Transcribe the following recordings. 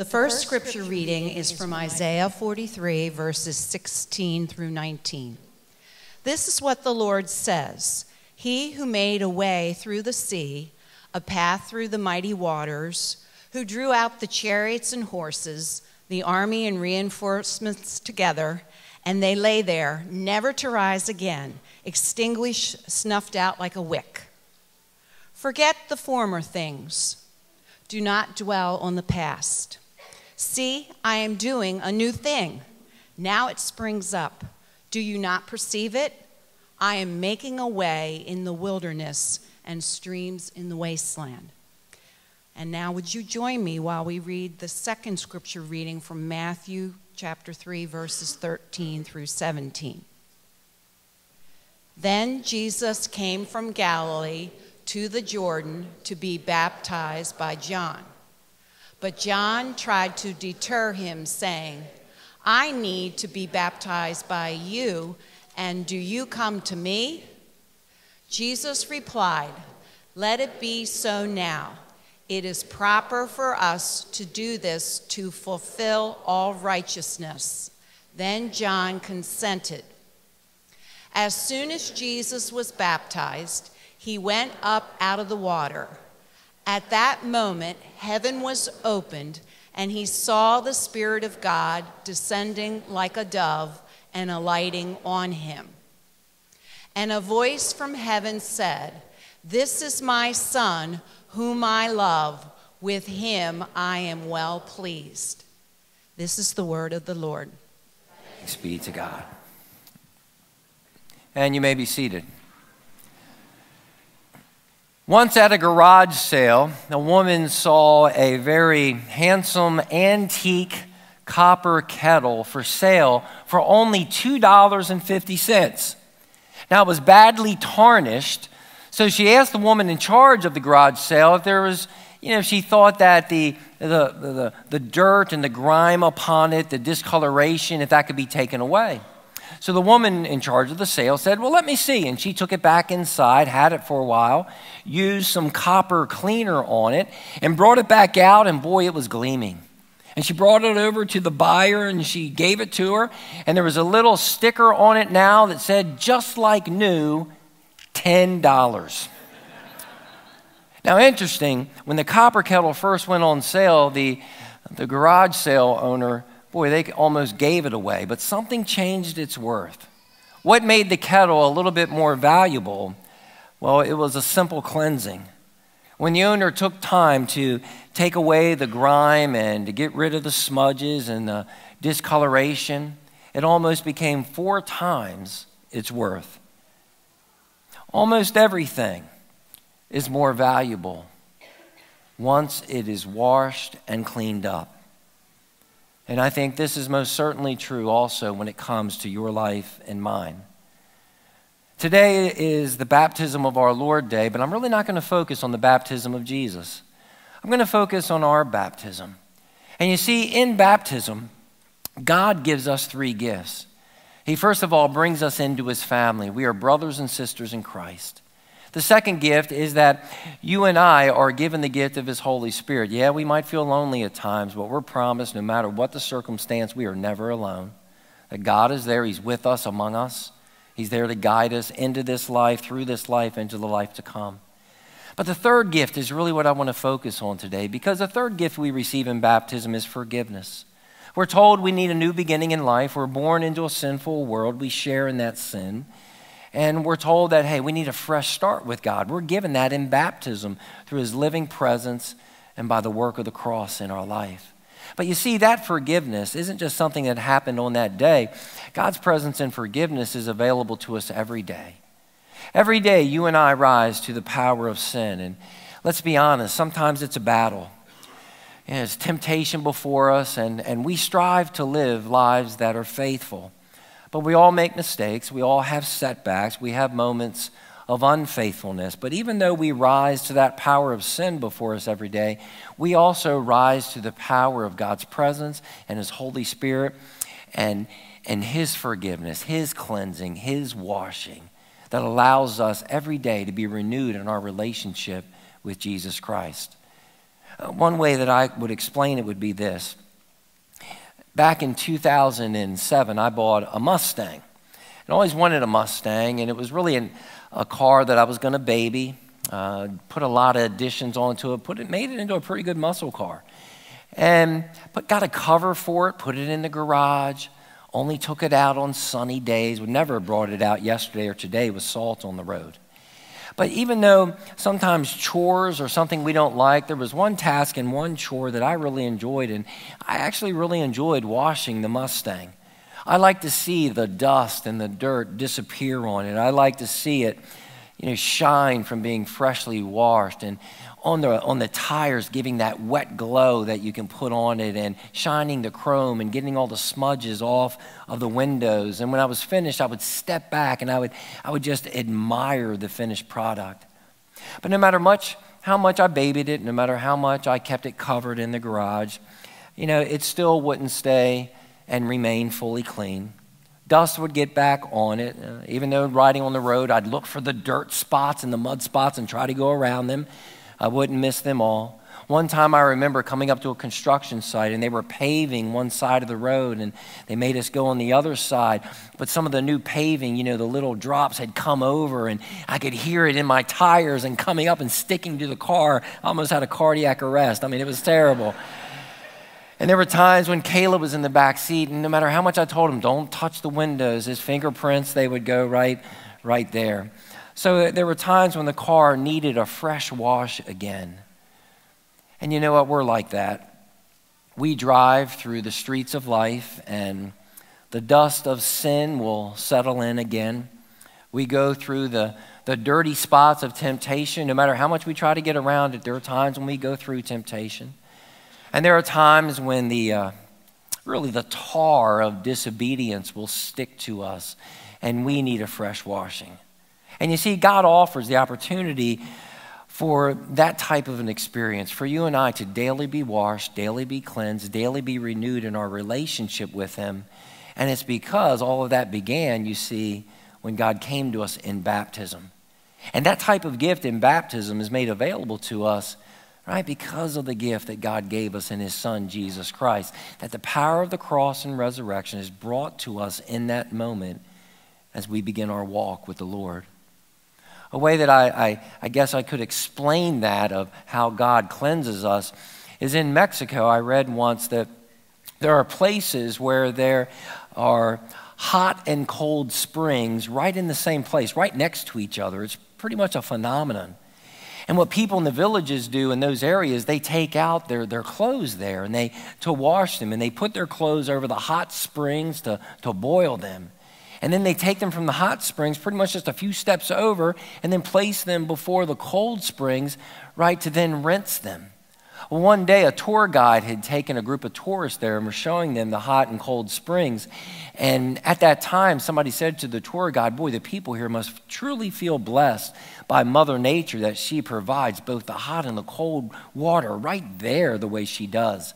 The first scripture reading is from Isaiah 43, verses 16 through 19. This is what the Lord says. He who made a way through the sea, a path through the mighty waters, who drew out the chariots and horses, the army and reinforcements together, and they lay there, never to rise again, extinguished, snuffed out like a wick. Forget the former things. Do not dwell on the past. See, I am doing a new thing. Now it springs up. Do you not perceive it? I am making a way in the wilderness and streams in the wasteland. And now would you join me while we read the second scripture reading from Matthew chapter 3, verses 13 through 17. Then Jesus came from Galilee to the Jordan to be baptized by John. But John tried to deter him, saying, I need to be baptized by you, and do you come to me? Jesus replied, Let it be so now. It is proper for us to do this to fulfill all righteousness. Then John consented. As soon as Jesus was baptized, he went up out of the water. At that moment, heaven was opened, and he saw the Spirit of God descending like a dove and alighting on him. And a voice from heaven said, This is my Son, whom I love. With him I am well pleased. This is the word of the Lord. Thanks be to God. And you may be seated. Once at a garage sale, a woman saw a very handsome antique copper kettle for sale for only $2.50. Now, it was badly tarnished, so she asked the woman in charge of the garage sale if there was, if she thought that the dirt and the grime upon it, the discoloration, if that could be taken away. So the woman in charge of the sale said, well, let me see. And she took it back inside, had it for a while, used some copper cleaner on it, and brought it back out, and boy, it was gleaming. And she brought it over to the buyer, and she gave it to her, and there was a little sticker on it now that said, just like new, $10. Now, interesting, when the copper kettle first went on sale, the garage sale owner, boy, they almost gave it away, but something changed its worth. What made the kettle a little bit more valuable? Well, it was a simple cleansing. When the owner took time to take away the grime and to get rid of the smudges and the discoloration, it almost became 4 times its worth. Almost everything is more valuable once it is washed and cleaned up. And I think this is most certainly true also when it comes to your life and mine. Today is the baptism of our Lord Day, but I'm really not going to focus on the baptism of Jesus. I'm going to focus on our baptism. And you see, in baptism, God gives us 3 gifts. He first of all brings us into his family. We are brothers and sisters in Christ. The second gift is that you and I are given the gift of his Holy Spirit. Yeah, we might feel lonely at times, but we're promised no matter what the circumstance, we are never alone. That God is there. He's with us, among us. He's there to guide us into this life, through this life, into the life to come. But the third gift is really what I want to focus on today, because the third gift we receive in baptism is forgiveness. We're told we need a new beginning in life. We're born into a sinful world. We share in that sin. And we're told that, hey, we need a fresh start with God. We're given that in baptism through his living presence and by the work of the cross in our life. But you see, that forgiveness isn't just something that happened on that day. God's presence and forgiveness is available to us every day. Every day, you and I rise to the power of sin. And let's be honest, sometimes it's a battle. There's temptation before us, and we strive to live lives that are faithful. But we all make mistakes, we all have setbacks, we have moments of unfaithfulness. But even though we rise to that power of sin before us every day, we also rise to the power of God's presence and his Holy Spirit and his forgiveness, his cleansing, his washing that allows us every day to be renewed in our relationship with Jesus Christ. One way that I would explain it would be this. Back in 2007, I bought a Mustang. I always wanted a Mustang, and it was really a car that I was going to baby, put a lot of additions onto it, made it into a pretty good muscle car. But got a cover for it, put it in the garage, only took it out on sunny days. We never brought it out yesterday or today with salt on the road. But even though sometimes chores or something we don't like, there was one task and one chore that I really enjoyed, and I actually really enjoyed washing the Mustang. I like to see the dust and the dirt disappear on it. I like to see it, you know, shine from being freshly washed, and on the tires giving that wet glow that you can put on it, and shining the chrome and getting all the smudges off of the windows. And when I was finished, I would step back and I would just admire the finished product. But no matter how much I babied it, no matter how much I kept it covered in the garage, you know, it still wouldn't stay and remain fully clean. Dust would get back on it. Even though riding on the road, I'd look for the dirt spots and the mud spots and try to go around them. I wouldn't miss them all. One time I remember coming up to a construction site, and they were paving one side of the road, and they made us go on the other side. But some of the new paving, you know, the little drops had come over, and I could hear it in my tires and coming up and sticking to the car. I almost had a cardiac arrest. I mean, it was terrible. And there were times when Caleb was in the back seat, and no matter how much I told him, don't touch the windows, his fingerprints, they would go right there. So there were times when the car needed a fresh wash again. And you know what? We're like that. We drive through the streets of life, and the dust of sin will settle in again. We go through the dirty spots of temptation. No matter how much we try to get around it, there are times when we go through temptation. And there are times when the tar of disobedience will stick to us, and we need a fresh washing. And you see, God offers the opportunity for that type of an experience, for you and I to daily be washed, daily be cleansed, daily be renewed in our relationship with Him. And it's because all of that began, you see, when God came to us in baptism. And that type of gift in baptism is made available to us, right, because of the gift that God gave us in His Son, Jesus Christ, that the power of the cross and resurrection is brought to us in that moment as we begin our walk with the Lord. A way that I guess I could explain that of how God cleanses us is in Mexico. I read once that there are places where there are hot and cold springs right in the same place, right next to each other. It's pretty much a phenomenon. And what people in the villages do in those areas, they take out their clothes there and to wash them, and they put their clothes over the hot springs to boil them. And then they take them from the hot springs pretty much just a few steps over and then place them before the cold springs, right, to then rinse them. Well, one day a tour guide had taken a group of tourists there and were showing them the hot and cold springs. And at that time, somebody said to the tour guide, boy, the people here must truly feel blessed by Mother Nature that she provides both the hot and the cold water right there the way she does.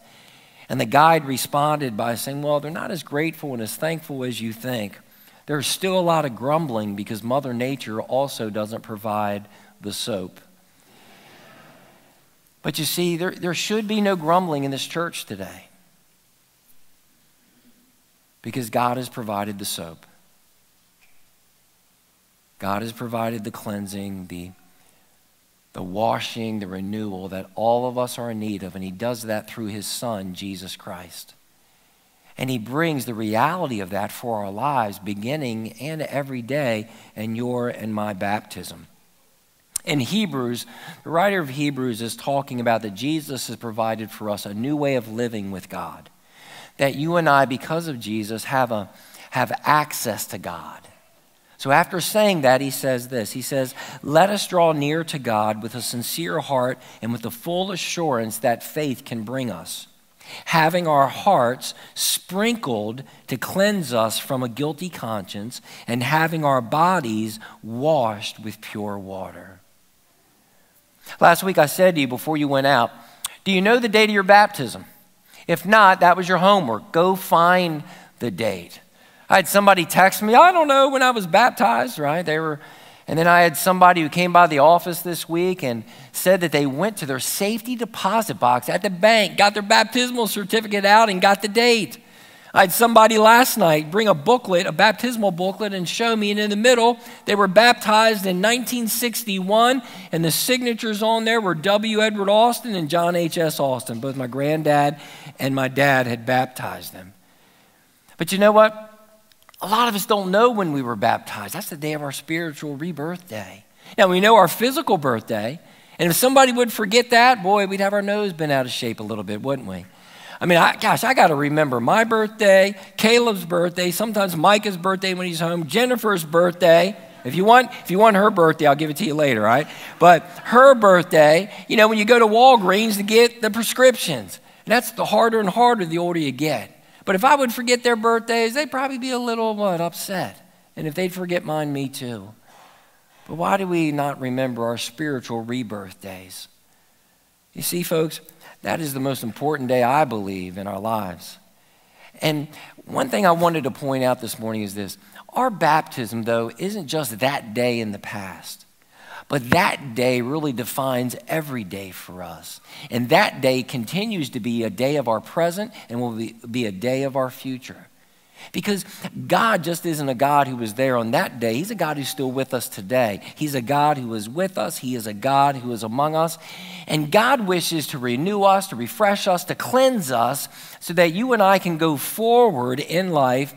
And the guide responded by saying, well, they're not as grateful and as thankful as you think. There's still a lot of grumbling because Mother Nature also doesn't provide the soap. But you see, there should be no grumbling in this church today because God has provided the soap. God has provided the cleansing, the washing, the renewal that all of us are in need of, and He does that through His Son, Jesus Christ. And He brings the reality of that for our lives beginning and every day in your and my baptism. In Hebrews, the writer of Hebrews is talking about that Jesus has provided for us a new way of living with God. That you and I, because of Jesus, have access to God. So after saying that, he says this. He says, let us draw near to God with a sincere heart and with the full assurance that faith can bring us, having our hearts sprinkled to cleanse us from a guilty conscience and having our bodies washed with pure water. Last week I said to you before you went out, do you know the date of your baptism? If not, that was your homework. Go find the date. I had somebody text me, I don't know when I was baptized, right? They were And then I had somebody who came by the office this week and said that they went to their safety deposit box at the bank, got their baptismal certificate out, and got the date. I had somebody last night bring a booklet, a baptismal booklet, and show me, and in the middle, they were baptized in 1961, and the signatures on there were W. Edward Austin and John H.S. Austin. Both my granddad and my dad had baptized them. But you know what? A lot of us don't know when we were baptized. That's the day of our spiritual rebirth day. Now, we know our physical birthday, and if somebody would forget that, boy, we'd have our nose bent out of shape a little bit, wouldn't we? I mean, I got to remember my birthday, Caleb's birthday, sometimes Micah's birthday when he's home, Jennifer's birthday. If you want her birthday, I'll give it to you later, all right? But her birthday, you know, when you go to Walgreens to get the prescriptions, and that's the harder and harder the older you get. But if I would forget their birthdays, they'd probably be a little, upset. And if they'd forget mine, me too. But why do we not remember our spiritual rebirth days? You see, folks, that is the most important day, I believe, in our lives. And one thing I wanted to point out this morning is this. Our baptism, though, isn't just that day in the past. But that day really defines every day for us. And that day continues to be a day of our present and will be a day of our future. Because God just isn't a God who was there on that day. He's a God who's still with us today. He's a God who is with us. He is a God who is among us. And God wishes to renew us, to refresh us, to cleanse us so that you and I can go forward in life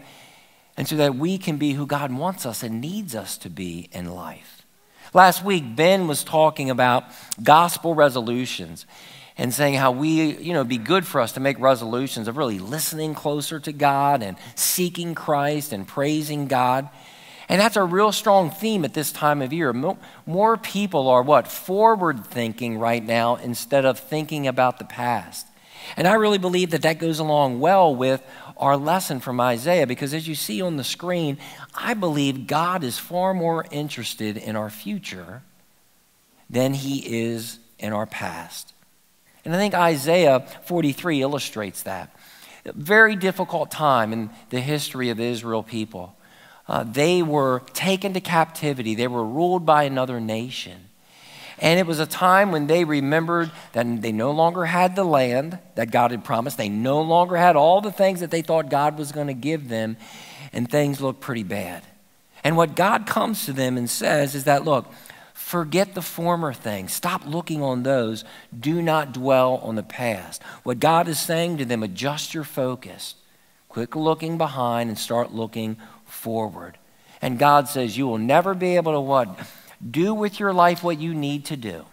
and so that we can be who God wants us and needs us to be in life. Last week, Ben was talking about gospel resolutions and saying how it'd be good for us to make resolutions of really listening closer to God and seeking Christ and praising God. And that's a real strong theme at this time of year. More people are forward thinking right now instead of thinking about the past. And I really believe that that goes along well with our lesson from Isaiah, because as you see on the screen, I believe God is far more interested in our future than he is in our past. And I think Isaiah 43 illustrates that. A very difficult time in the history of the Israel people. They were taken to captivity. They were ruled by another nation. And it was a time when they remembered that they no longer had the land that God had promised. They no longer had all the things that they thought God was going to give them, and things looked pretty bad. And what God comes to them and says is that, look, forget the former things. Stop looking on those. Do not dwell on the past. What God is saying to them, adjust your focus. Quit looking behind and start looking forward. And God says, you will never be able to do with your life what you need to do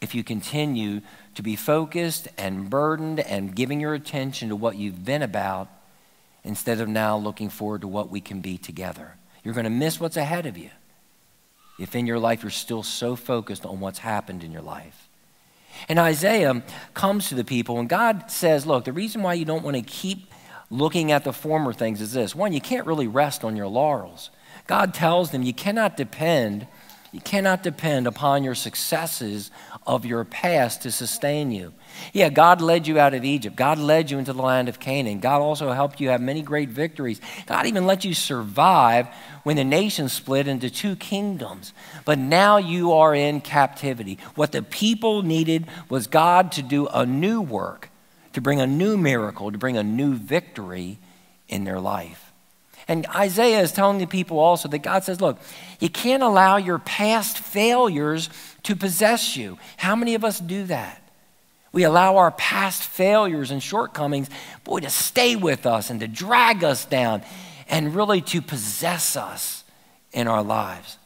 if you continue to be focused and burdened and giving your attention to what you've been about instead of now looking forward to what we can be together. You're going to miss what's ahead of you if in your life you're still so focused on what's happened in your life. And Isaiah comes to the people and God says, look, the reason why you don't want to keep looking at the former things is this. One, you can't really rest on your laurels. God tells them you cannot depend upon your successes of your past to sustain you. Yeah, God led you out of Egypt. God led you into the land of Canaan. God also helped you have many great victories. God even let you survive when the nation split into two kingdoms. But now you are in captivity. What the people needed was God to do a new work, to bring a new miracle, to bring a new victory in their life. And Isaiah is telling the people also that God says, look, you can't allow your past failures to possess you. How many of us do that? We allow our past failures and shortcomings, to stay with us and to drag us down and really to possess us in our lives.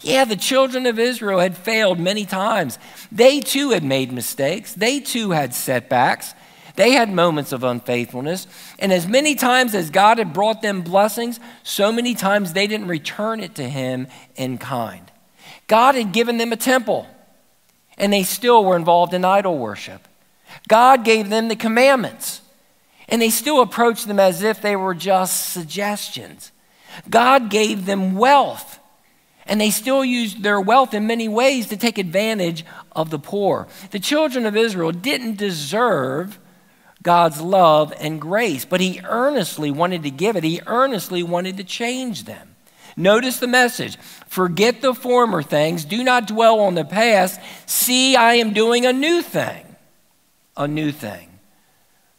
Yeah, the children of Israel had failed many times. They too had made mistakes. They too had setbacks. They had moments of unfaithfulness, and as many times as God had brought them blessings, so many times they didn't return it to him in kind. God had given them a temple, and they still were involved in idol worship. God gave them the commandments, and they still approached them as if they were just suggestions. God gave them wealth, and they still used their wealth in many ways to take advantage of the poor. The children of Israel didn't deserve God's love and grace, but he earnestly wanted to give it. He earnestly wanted to change them. Notice the message. Forget the former things. Do not dwell on the past. See, I am doing a new thing. A new thing.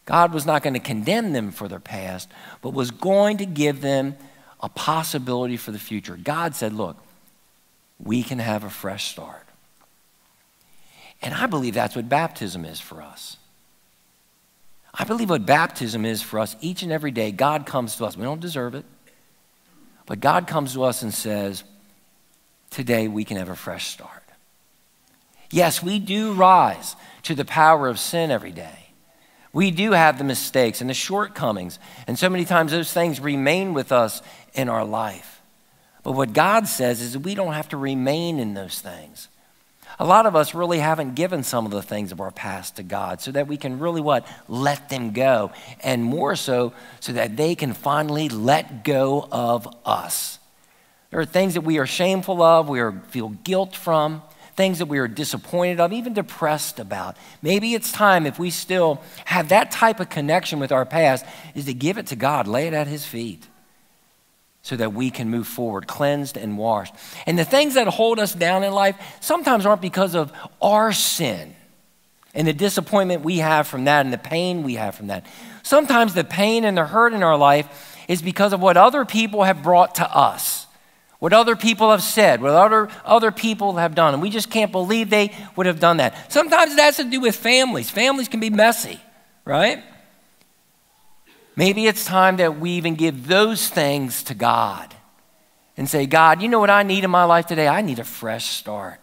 God was not going to condemn them for their past, but was going to give them a possibility for the future. God said, look, we can have a fresh start. And I believe that's what baptism is for us. I believe what baptism is for us each and every day. God comes to us. We don't deserve it. But God comes to us and says, today we can have a fresh start. Yes, we do rise to the power of sin every day. We do have the mistakes and the shortcomings. And so many times those things remain with us in our life. But what God says is that we don't have to remain in those things. A lot of us really haven't given some of the things of our past to God so that we can really what? Let them go. And more so, so that they can finally let go of us. There are things that we are shameful of, feel guilt from, things that we are disappointed of, even depressed about. Maybe it's time, if we still have that type of connection with our past, is to give it to God, lay it at his feet, so that we can move forward, cleansed and washed. And the things that hold us down in life sometimes aren't because of our sin and the disappointment we have from that and the pain we have from that. Sometimes the pain and the hurt in our life is because of what other people have brought to us, what other people have said, what other people have done, and we just can't believe they would have done that. Sometimes it has to do with families. Families can be messy, right? Maybe it's time that we even give those things to God and say, God, you know what I need in my life today? I need a fresh start.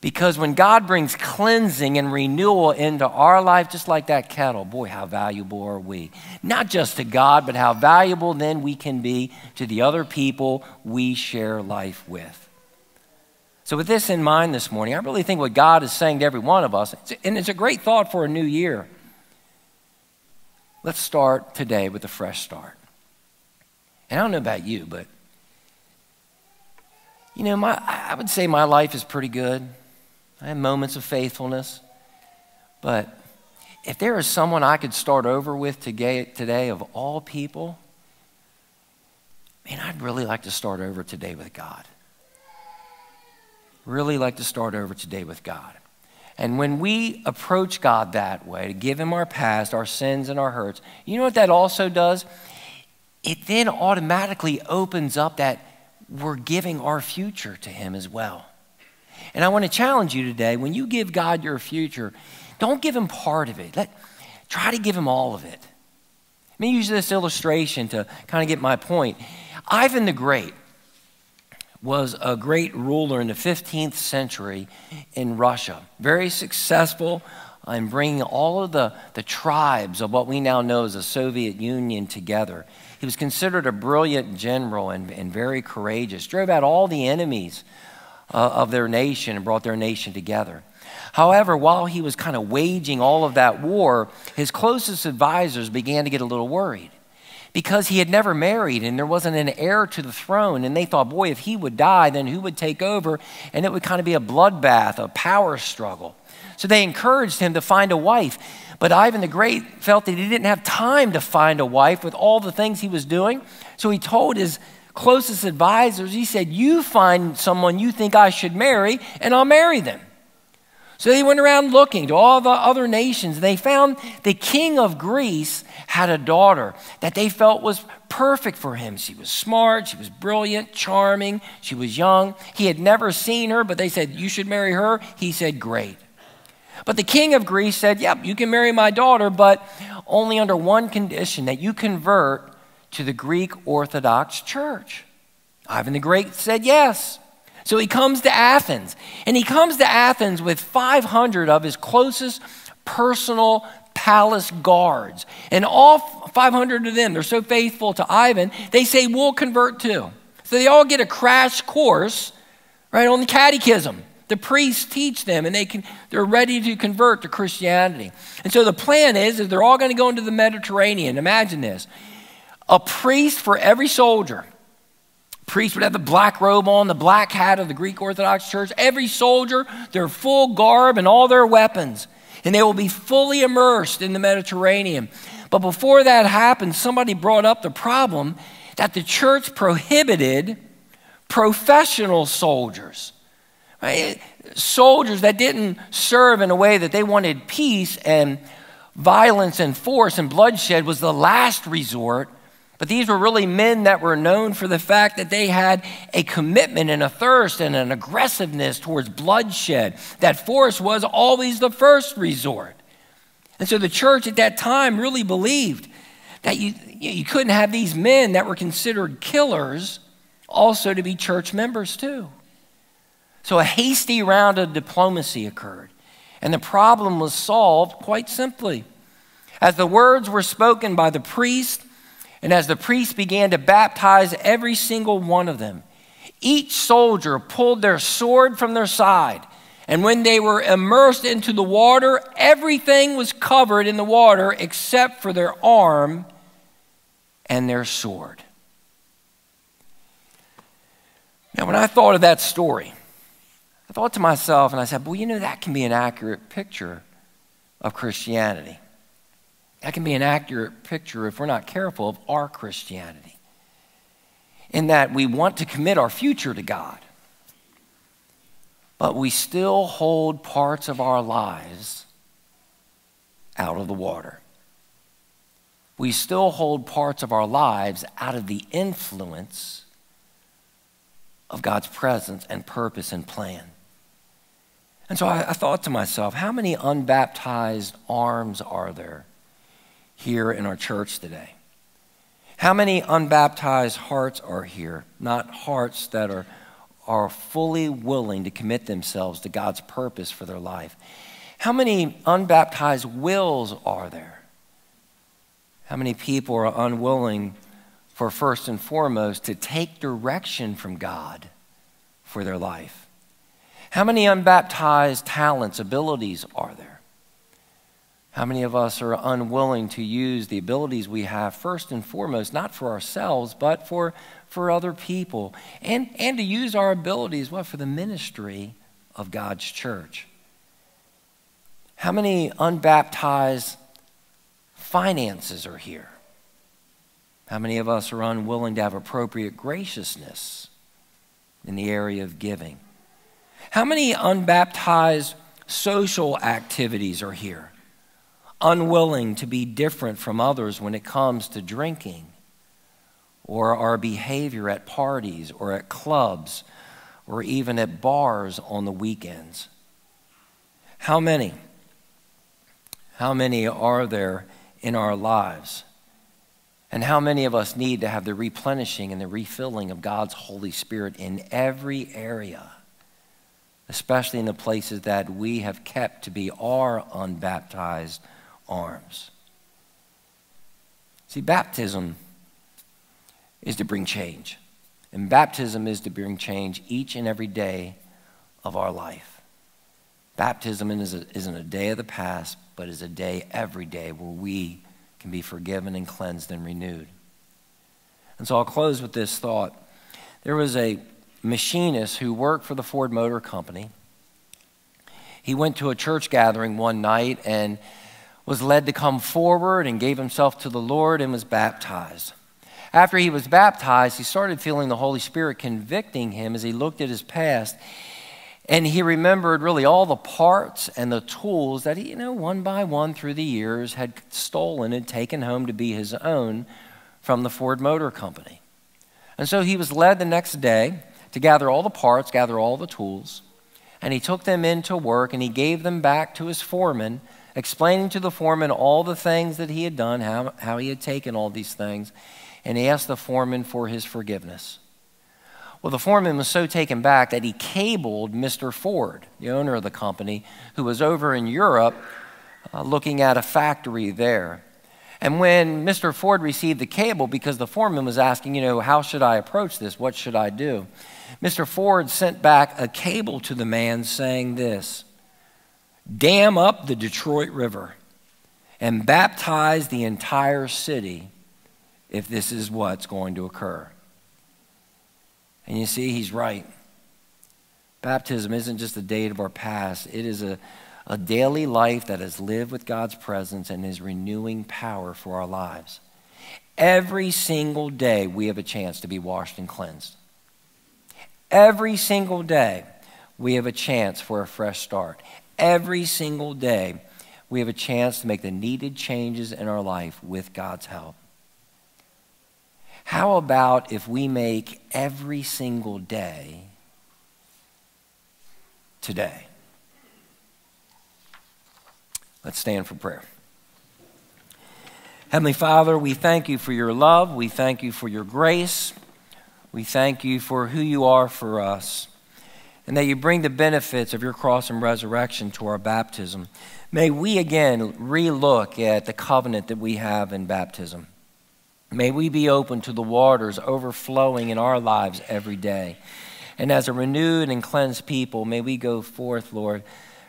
Because when God brings cleansing and renewal into our life, just like that kettle, boy, how valuable are we? Not just to God, but how valuable then we can be to the other people we share life with. So with this in mind this morning, I really think what God is saying to every one of us, and it's a great thought for a new year, let's start today with a fresh start. And I don't know about you, but you know, I would say my life is pretty good. I have moments of faithfulness. But if there is someone I could start over with today of all people, man, I'd really like to start over today with God. Really like to start over today with God. And when we approach God that way, to give him our past, our sins, and our hurts, you know what that also does? It then automatically opens up that we're giving our future to him as well. And I want to challenge you today, when you give God your future, don't give him part of it. Try to give him all of it. Let me use this illustration to kind of get my point. Ivan the Great was a great ruler in the 15th century in Russia. Very successful in bringing all of the tribes of what we now know as the Soviet Union together. He was considered a brilliant general and very courageous. Drove out all the enemies of their nation and brought their nation together. However, while he was kind of waging all of that war, his closest advisors began to get a little worried, because he had never married and there wasn't an heir to the throne. And they thought, boy, if he would die, then who would take over? And it would kind of be a bloodbath, a power struggle. So they encouraged him to find a wife. But Ivan the Great felt that he didn't have time to find a wife with all the things he was doing. So he told his closest advisors, he said, you find someone you think I should marry and I'll marry them. So they went around looking to all the other nations. They found the king of Greece had a daughter that they felt was perfect for him. She was smart. She was brilliant, charming. She was young. He had never seen her, but they said, you should marry her. He said, great. But the king of Greece said, yep, you can marry my daughter, but only under one condition, that you convert to the Greek Orthodox Church. Ivan the Great said, yes. So he comes to Athens, and he comes to Athens with 500 of his closest personal palace guards. And all 500 of them, they're so faithful to Ivan, they say, we'll convert too. So they all get a crash course, right, on the catechism. The priests teach them, and they're ready to convert to Christianity. And so the plan is they're all going to go into the Mediterranean. Imagine this. A priest for every soldier. Priest would have the black robe on, the black hat of the Greek Orthodox Church. Every soldier, their full garb and all their weapons. And they will be fully immersed in the Mediterranean. But before that happened, somebody brought up the problem that the church prohibited professional soldiers, right? Soldiers that didn't serve in a way that they wanted peace, and violence and force and bloodshed was the last resort. But these were really men that were known for the fact that they had a commitment and a thirst and an aggressiveness towards bloodshed. That force was always the first resort. And so the church at that time really believed that you couldn't have these men that were considered killers also to be church members too. So a hasty round of diplomacy occurred, and the problem was solved quite simply. As the words were spoken by the priest, and as the priest began to baptize every single one of them, each soldier pulled their sword from their side. And when they were immersed into the water, everything was covered in the water except for their arm and their sword. Now, when I thought of that story, I thought to myself and I said, well, you know, that can be an accurate picture of Christianity. That can be an accurate picture, if we're not careful, of our Christianity, in that we want to commit our future to God, but we still hold parts of our lives out of the water. We still hold parts of our lives out of the influence of God's presence and purpose and plan. And so I thought to myself, how many unbaptized arms are there here in our church today? How many unbaptized hearts are here? Not hearts that are fully willing to commit themselves to God's purpose for their life. How many unbaptized wills are there? How many people are unwilling, for first and foremost, to take direction from God for their life? How many unbaptized talents, abilities are there? How many of us are unwilling to use the abilities we have, first and foremost, not for ourselves, but for other people, and to use our abilities, what, for the ministry of God's church? How many unbaptized finances are here? How many of us are unwilling to have appropriate graciousness in the area of giving? How many unbaptized social activities are here, unwilling to be different from others when it comes to drinking, or our behavior at parties or at clubs or even at bars on the weekends? How many? How many are there in our lives? And how many of us need to have the replenishing and the refilling of God's Holy Spirit in every area, especially in the places that we have kept to be our unbaptized arms? See, baptism is to bring change. And baptism is to bring change each and every day of our life. Baptism isn't a day of the past, but is a day every day where we can be forgiven and cleansed and renewed. And so I'll close with this thought. There was a machinist who worked for the Ford Motor Company. He went to a church gathering one night and was led to come forward and gave himself to the Lord and was baptized. After he was baptized, he started feeling the Holy Spirit convicting him as he looked at his past. And he remembered really all the parts and the tools that he, one by one through the years had stolen and taken home to be his own from the Ford Motor Company. And so he was led the next day to gather all the parts, gather all the tools, and he took them into work and he gave them back to his foreman, explaining to the foreman all the things that he had done, how he had taken all these things, and he asked the foreman for his forgiveness. Well, the foreman was so taken back that he cabled Mr. Ford, the owner of the company, who was over in Europe looking at a factory there. And when Mr. Ford received the cable, because the foreman was asking, how should I approach this? What should I do? Mr. Ford sent back a cable to the man saying this: dam up the Detroit River and baptize the entire city if this is what's going to occur. And you see, he's right. Baptism isn't just a date of our past. It is a daily life that is lived with God's presence and his renewing power for our lives. Every single day we have a chance to be washed and cleansed. Every single day we have a chance for a fresh start. Every single day we have a chance to make the needed changes in our life with God's help. How about if we make every single day today? Let's stand for prayer. Heavenly Father, we thank you for your love. We thank you for your grace. We thank you for who you are for us, and that you bring the benefits of your cross and resurrection to our baptism. May we again relook at the covenant that we have in baptism. May we be open to the waters overflowing in our lives every day. And as a renewed and cleansed people, may we go forth, Lord,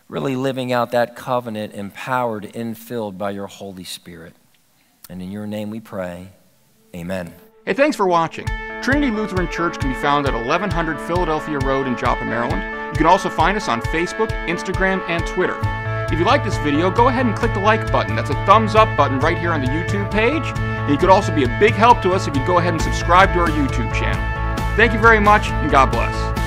really living out that covenant, empowered and filled by your Holy Spirit. And in your name we pray, amen. Hey, thanks for watching. Trinity Lutheran Church can be found at 1100 Philadelphia Road in Joppa, Maryland. You can also find us on Facebook, Instagram, and Twitter. If you like this video, go ahead and click the like button. That's a thumbs up button right here on the YouTube page. And you could also be a big help to us if you go ahead and subscribe to our YouTube channel. Thank you very much, and God bless.